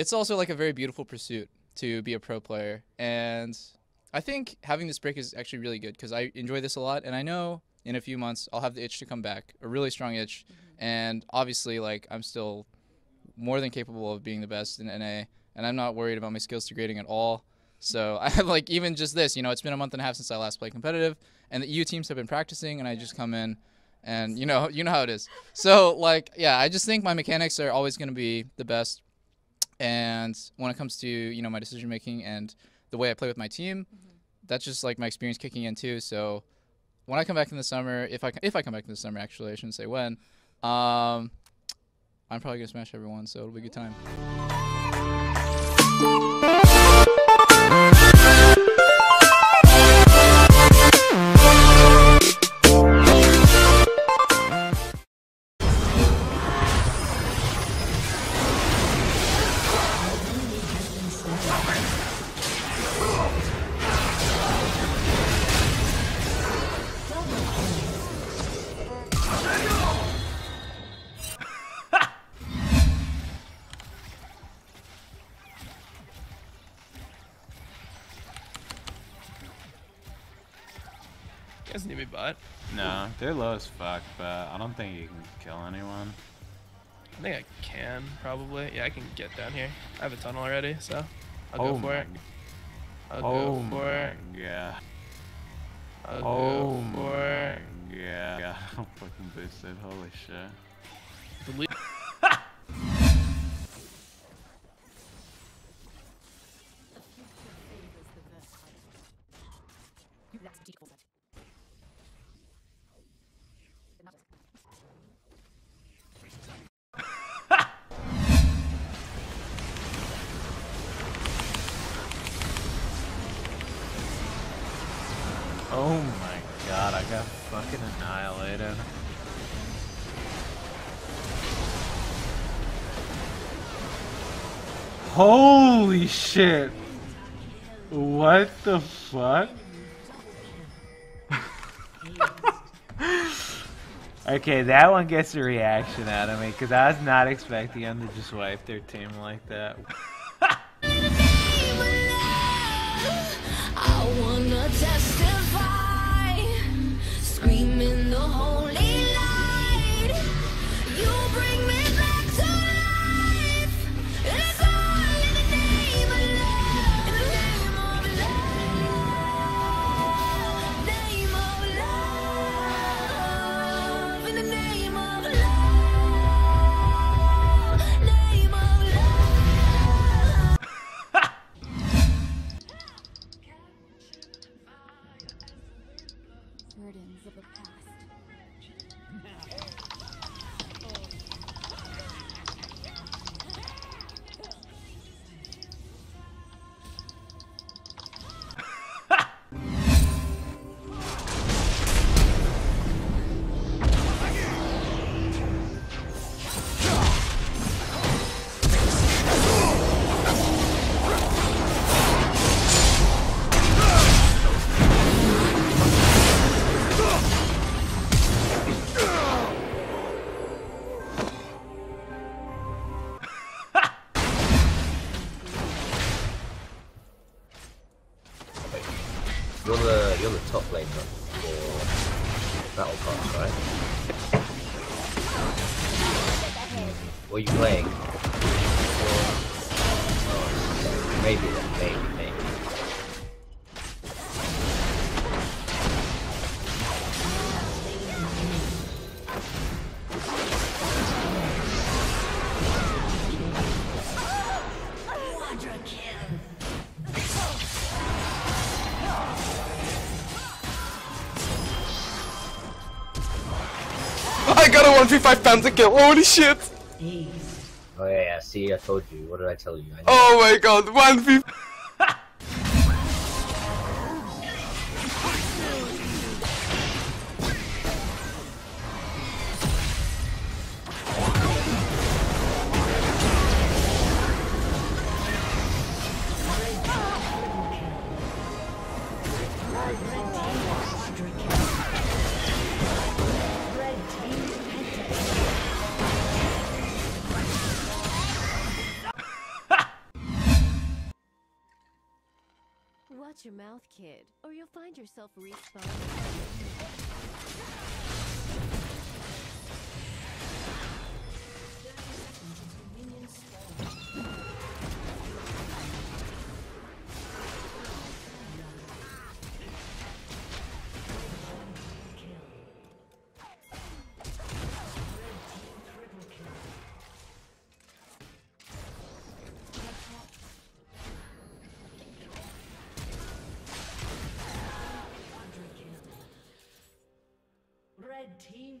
It's also like a very beautiful pursuit to be a pro player, and I think having this break is actually really good because I enjoy this a lot, and I know in a few months I'll have the itch to come back, a really strong itch, and obviously like I'm still more than capable of being the best in NA, and I'm not worried about my skills degrading at all. So I have like even just this, you know, it's been a month and a half since I last played competitive, and the EU teams have been practicing, and I just come in, and you know how it is. So like yeah, I just think my mechanics are always going to be the best, and when it comes to my decision making and the way I play with my team, that's just like my experience kicking in too. So when I come back in the summer, if I come back in the summer, actually I shouldn't say when, I'm probably gonna smash everyone. So it'll be a good time. You guys need me bot? No, they're low as fuck, but I don't think you can kill anyone. I think I can, probably. Yeah, I can get down here. I have a tunnel already, so I'll go for it. I'll go for it. Yeah, I'm fucking boosted. Holy shit. The oh my god, I got fucking annihilated. Holy shit! What the fuck? Okay, that one gets a reaction out of me, because I was not expecting them to just wipe their team like that. Screaming the holy light, you bring me back to life. It's all in the name of love, in the name of love, name of love, in the name of love, name of love. Burdens of the past. You're the top laner for Battle Pass, right? What are you playing? Oh, maybe then, maybe. I got a 1v5 pentakill, holy shit! Oh yeah, see, I told you. What did I tell you? I knew. Oh my god, 1v5! Ha! Watch your mouth, kid, or you'll find yourself respawning. Team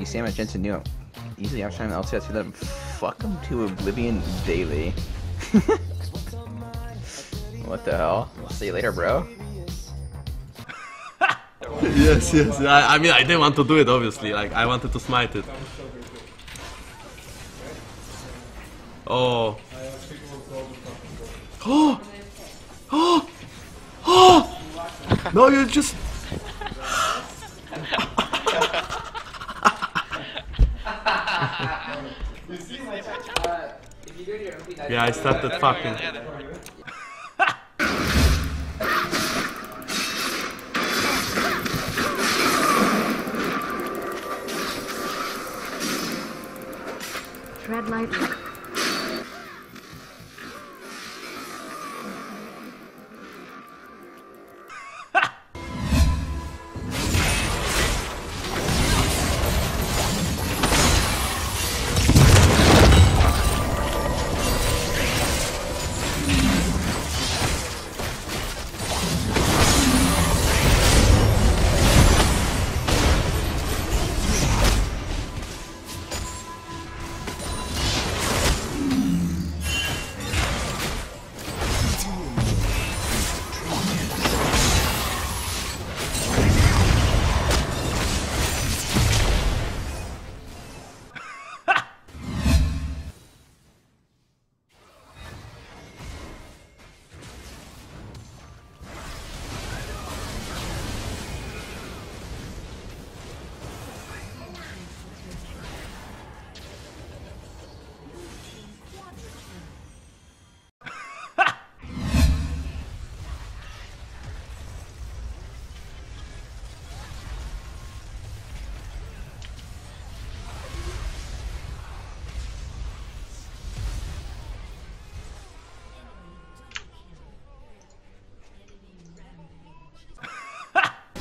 Easily outshine LCS, you let him fuck him to oblivion daily. What the hell? I'll see you later, bro. Yes. I mean, I didn't want to do it, obviously. Like, I wanted to smite it. Oh! No, you just... Yeah, I started fucking. Tread lightly.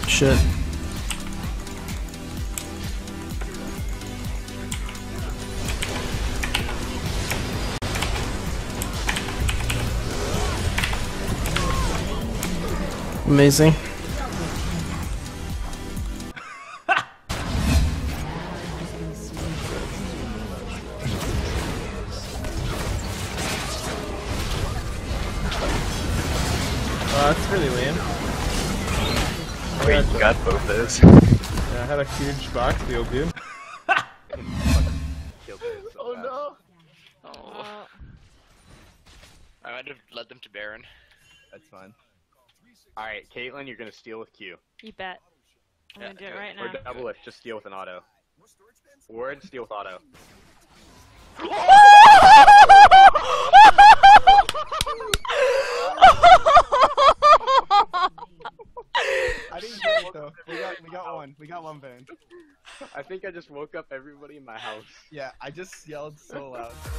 Shit. Amazing. That's really lame. We got both those. Yeah, I had a huge box deal, dude. Oh no! Oh. I might have led them to Baron. That's fine. Alright, Caitlyn, you're gonna steal with Q. You bet. I'm gonna do it right now. Or double it, just steal with an auto. Word, steal with auto. We got one band. I think I just woke up everybody in my house. Yeah, I just yelled so loud.